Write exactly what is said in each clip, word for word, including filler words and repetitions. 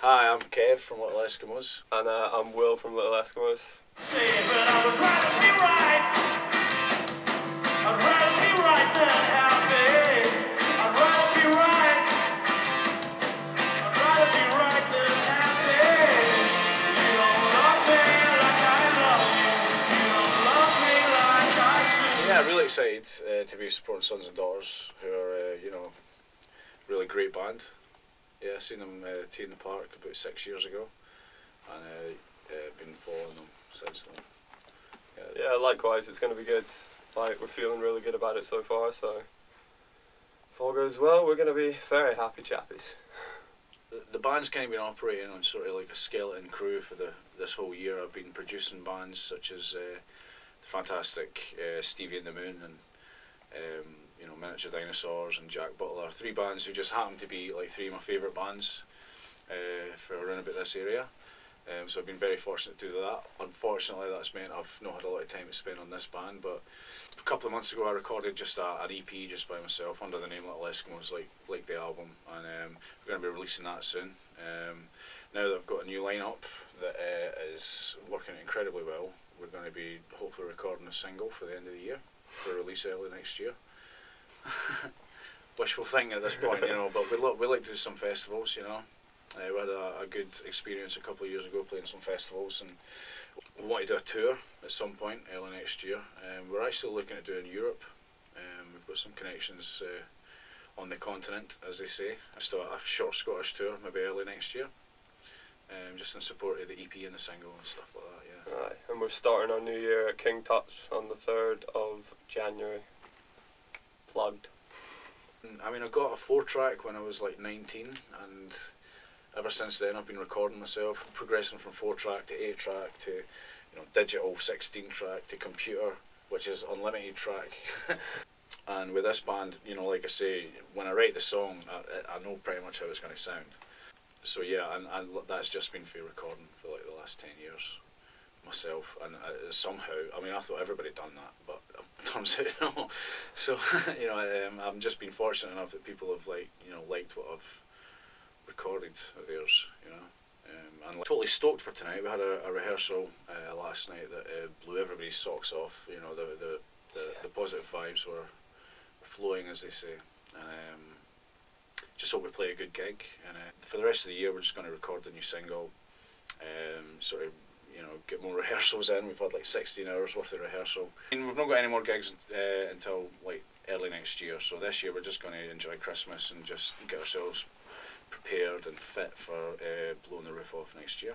Hi, I'm Kev from Little Eskimos. And uh, I'm Will from Little Eskimos. Say it, but I would rather be right. I'd rather be right than happy. I'd rather be right. I'd rather be right than happy. You don't love me like I love you. You don't love me like I do. Yeah, really excited uh, to be supporting Sons and Daughters, who are, uh, you know, really great band. Yeah, I seen them uh, Tea in the Park about six years ago, and uh, uh, been following them since then. Yeah. Yeah, likewise, it's going to be good. Like, we're feeling really good about it so far, so if all goes well, we're going to be very happy chappies. The, the band's kind of been operating on sort of like a skeleton crew for the this whole year. I've been producing bands such as uh, the fantastic uh, Stevie and the Moon and. Um, you know, Miniature Dinosaurs and Jack Butler, three bands who just happen to be like three of my favourite bands uh, for around about this area. Um, so I've been very fortunate to do that. Unfortunately, that's meant I've not had a lot of time to spend on this band, but a couple of months ago I recorded just a, an E P just by myself under the name Little Eskimos, like, like the album, and um, we're going to be releasing that soon. Um, now that I've got a new lineup that uh, is working incredibly well, we're going to be hopefully recording a single for the end of the year for release early next year. Wishful thing at this point, you know, but we, lo we like to do some festivals, you know. Uh, we had a, a good experience a couple of years ago playing some festivals, and we want to do a tour at some point early next year. Um, we're actually looking at doing Europe. Um, we've got some connections uh, on the continent, as they say. So a short Scottish tour, maybe early next year, um, just in support of the E P and the single and stuff like that, yeah. Right. And we're starting our new year at King Tut's on the third of January. Plugged. I mean, I got a four track when I was like nineteen, and ever since then I've been recording myself, progressing from four track to eight track to, you know, digital sixteen track to computer, which is unlimited track. And with this band, you know, like I say, when I write the song, I, I know pretty much how it's going to sound. So yeah, and, and that's just been for recording for like the last ten years myself, and I, somehow, I mean, I thought everybody had done that, but turns out no. So you know, I, um, I've just been fortunate enough that people have like you know liked what I've recorded of theirs, you know. Um, and like, totally stoked for tonight. We had a, a rehearsal uh, last night that uh, blew everybody's socks off. You know, the the the, the positive vibes were flowing, as they say. And um, just hope we play a good gig. And uh, for the rest of the year, we're just going to record the new single. Um, sort of. You know, get more rehearsals in. We've had like sixteen hours worth of rehearsal. And we've not got any more gigs uh, until like early next year. So this year we're just going to enjoy Christmas and just get ourselves prepared and fit for uh, blowing the roof off next year.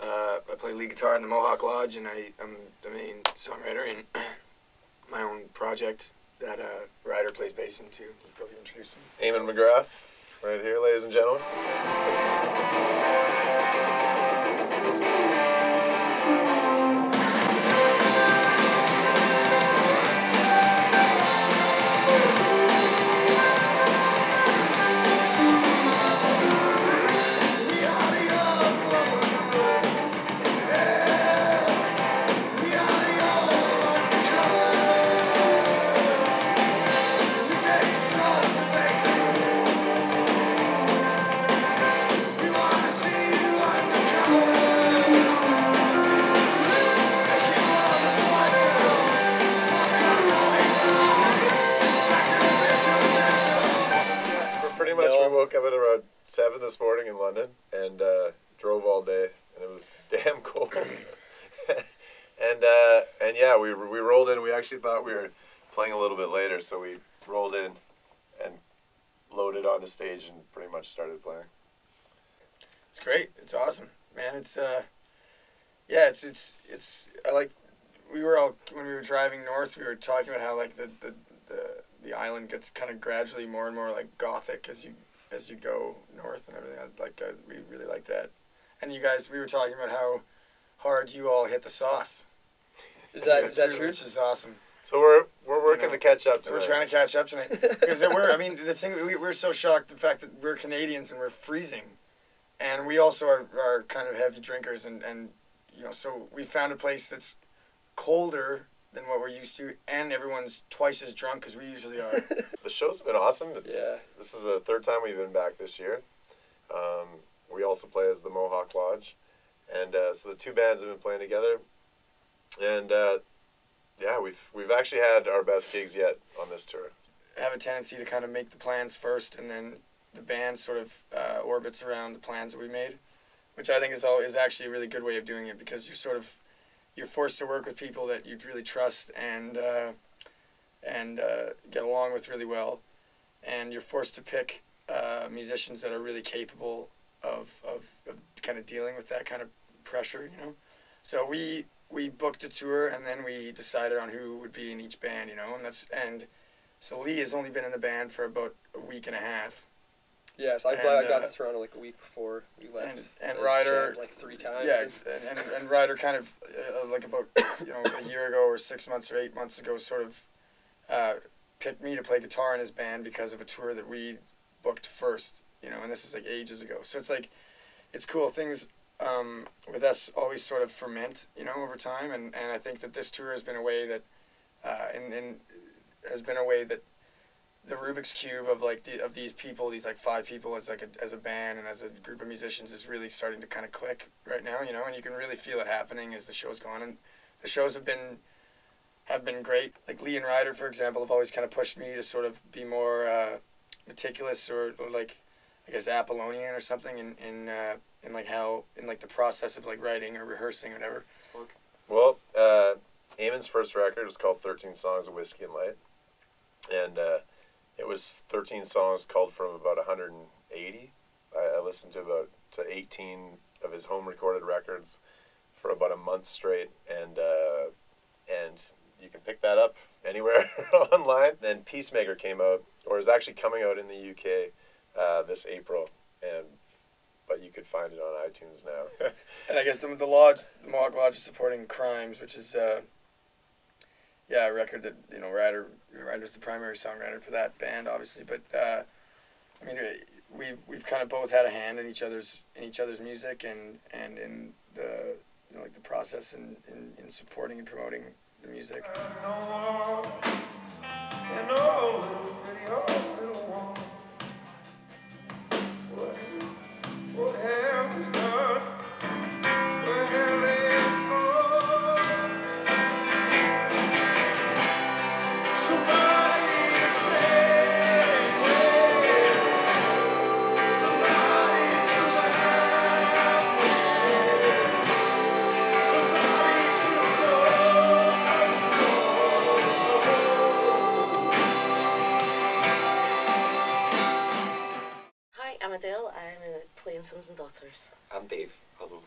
Uh, I play lead guitar in the Mohawk Lodge, and I, I'm the main songwriter in my own project that uh, Ryder plays bass into. He's probably introduced him. Eamon McGrath, right here, ladies and gentlemen. Woke up at around seven this morning in London and uh, drove all day, and it was damn cold. and uh, and yeah, we we rolled in. We actually thought we were playing a little bit later, so we rolled in and loaded onto stage and pretty much started playing. It's great. It's awesome, man. It's uh, yeah. It's it's it's. I like. We were all when we were driving north. We were talking about how like the the the, the island gets kind of gradually more and more like gothic as you. as you go north and everything. I'd like uh, we really like that. And you guys, we were talking about how hard you all hit the sauce. Is that is that true? Which is awesome. So we're we're working you know. to catch up to we're it. We're trying to catch up tonight. Because we're, I mean, the thing, we, we're so shocked the fact that we're Canadians and we're freezing. And we also are, are kind of heavy drinkers. And, and, you know, so we found a place that's colder than what we're used to. And everyone's twice as drunk as we usually are. The show's been awesome. It's, yeah. This is the third time we've been back this year. Um, we also play as the Mohawk Lodge. And uh, so the two bands have been playing together. And, uh, yeah, we've we've actually had our best gigs yet on this tour. I have a tendency to kind of make the plans first, and then the band sort of uh, orbits around the plans that we made, which I think is all, is actually a really good way of doing it, because you're sort of you're forced to work with people that you really trust and uh, and uh, get along with really well, and you're forced to pick uh, musicians that are really capable of, of of kind of dealing with that kind of pressure, you know. So we. We booked a tour, and then we decided on who would be in each band, you know, and that's, and so Lee has only been in the band for about a week and a half. Yeah, so I'm and, glad I got uh, to Toronto like a week before you left. And, and, and Ryder like three times. Yeah, and, and, and Ryder kind of uh, like about, you know, a year ago or six months or eight months ago sort of uh, picked me to play guitar in his band because of a tour that we booked first, you know, and this is like ages ago. So it's like, it's cool things. Um, with us always sort of ferment, you know, over time, and, and I think that this tour has been a way that, uh, and, and has been a way that the Rubik's Cube of like the, of these people, these like five people as like a, as a band and as a group of musicians is really starting to kind of click right now, you know, and you can really feel it happening as the show's gone, and the shows have been, have been great. Like Lee and Ryder, for example, have always kind of pushed me to sort of be more, uh, meticulous or, or like, I guess Apollonian or something in, in, uh, in like how, in like the process of like writing or rehearsing or whatever. Okay. Well, uh, Eamon's first record was called Thirteen Songs of Whiskey and Light. And uh, it was thirteen songs culled from about one hundred eighty. I, I listened to about to eighteen of his home recorded records for about a month straight. And, uh, and you can pick that up anywhere online. Then Peacemaker came out, or is actually coming out in the U K uh, this April. And but you could find it on iTunes now. And I guess the, the Lodge, the Mohawk Lodge is supporting Crimes, which is, uh, yeah, a record that, you know, Ryder, Ryder's the primary songwriter for that band, obviously. But, uh, I mean, we've, we've kind of both had a hand in each other's, in each other's music and, and in the, you know, like the process and in, in, in supporting and promoting the music. What have we done? Where have they gone? Somebody save me. Somebody to love me. Somebody to love. Hi, I'm Adele. I'm in a playing Sons and Daughters. I'm Dave. Hello.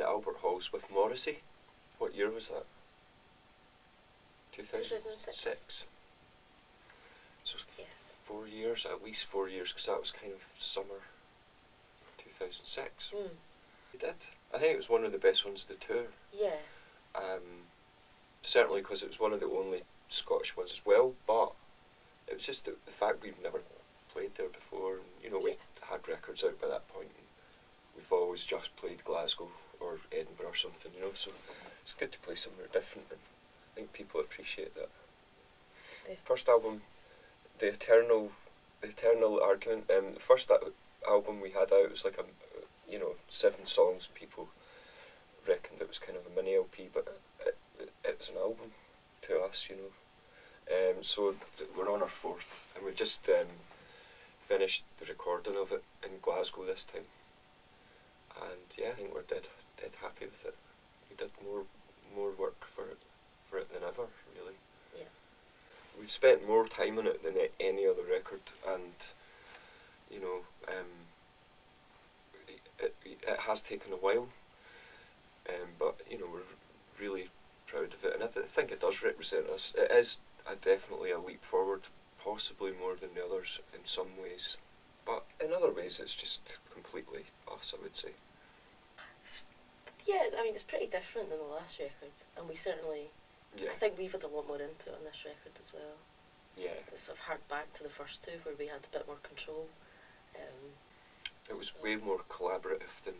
Albert Halls with Morrissey. What year was that? two thousand six. So yes. Four years, at least four years, because that was kind of summer two thousand six. Mm. We did. I think it was one of the best ones of the tour. Yeah. Um, certainly because it was one of the only Scottish ones as well, but it was just the, the fact we'd never played there before. And, you know, we yeah. had records out by that point. And we've always just played Glasgow or Edinburgh or something, you know, so it's good to play somewhere different, and I think people appreciate that. Yeah. First album, The Eternal The Eternal Argument, um, the first album we had out was like a, you know, seven songs, people reckoned it was kind of a mini L P, but it, it, it was an album to us, you know. Um, so we're on our fourth, and we just um, finished the recording of it in Glasgow this time, and yeah, I think we're dead, dead happy with it. We did more more work for it, for it than ever, really. Yeah. We've spent more time on it than any other record, and you know, um, it, it, it has taken a while, um, but you know, we're really proud of it, and I th think it does represent us. It is a, definitely a leap forward, possibly more than the others in some ways, but in other ways it's just completely us, I would say. Yeah, I mean, it's pretty different than the last record, and we certainly, yeah. I think we've had a lot more input on this record as well. Yeah. It's sort of harked back to the first two where we had a bit more control. Um, it was so way more collaborative than,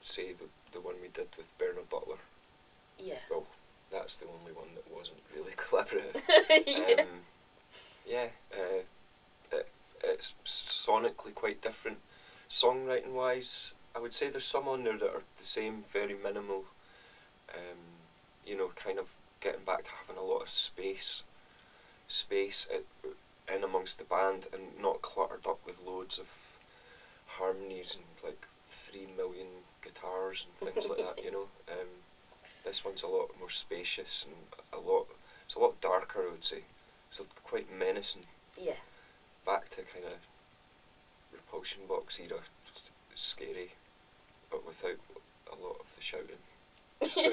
say, the, the one we did with Bernard Butler. Yeah. Well, that's the only one that wasn't really collaborative. Yeah. Um, yeah, uh, it, it's sonically quite different. Songwriting wise, I would say there's some on there that are the same, very minimal, um, you know, kind of getting back to having a lot of space, space in amongst the band and not cluttered up with loads of harmonies and like three million guitars and things like that, you know. Um, this one's a lot more spacious and a lot, it's a lot darker, I would say. So quite menacing. Yeah. Back to kind of Repulsion Box era, scary, but without a lot of the shouting. So.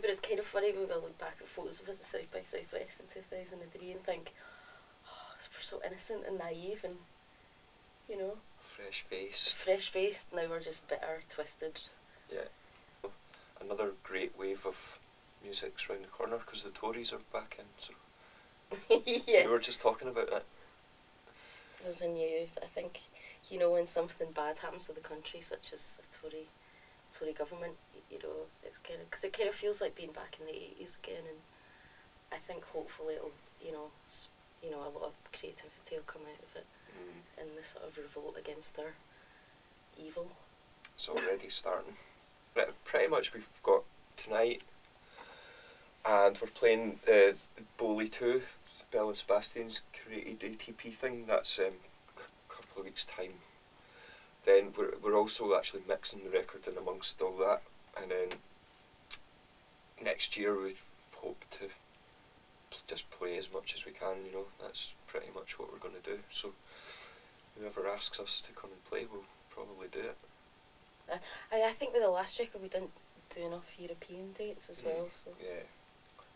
But it's kind of funny when we look back at photos of us at South by Southwest in two thousand three and think, oh, we're so innocent and naive and, you know. Fresh faced. Fresh faced, now we're just bitter, twisted. Yeah. Another great wave of music's round the corner because the Tories are back in, so yeah. We were just talking about that. There's a new, I think, you know, when something bad happens to the country, such as a Tory, Tory government, you know, it's kind of, because it kind of feels like being back in the eighties again, and I think hopefully it'll, you know, you know, a lot of creativity will come out of it, mm. and the sort of revolt against their evil. It's already starting. Pretty much we've got tonight. And we're playing uh, the Bowley two, Bell and Sebastian's created A T P thing. That's um, a couple of weeks' time. Then we're we're also actually mixing the record in amongst all that, and then next year we hope to just play as much as we can. You know, that's pretty much what we're going to do. So whoever asks us to come and play, we'll probably do it. Uh, I I think with the last record we didn't do enough European dates as mm, well. So yeah.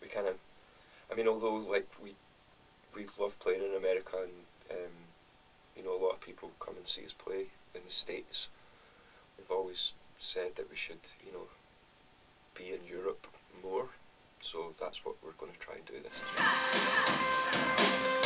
We kind of, I mean, although like we, we love playing in America, and um, you know, a lot of people come and see us play in the States. We've always said that we should, you know, be in Europe more. So that's what we're going to try and do this time.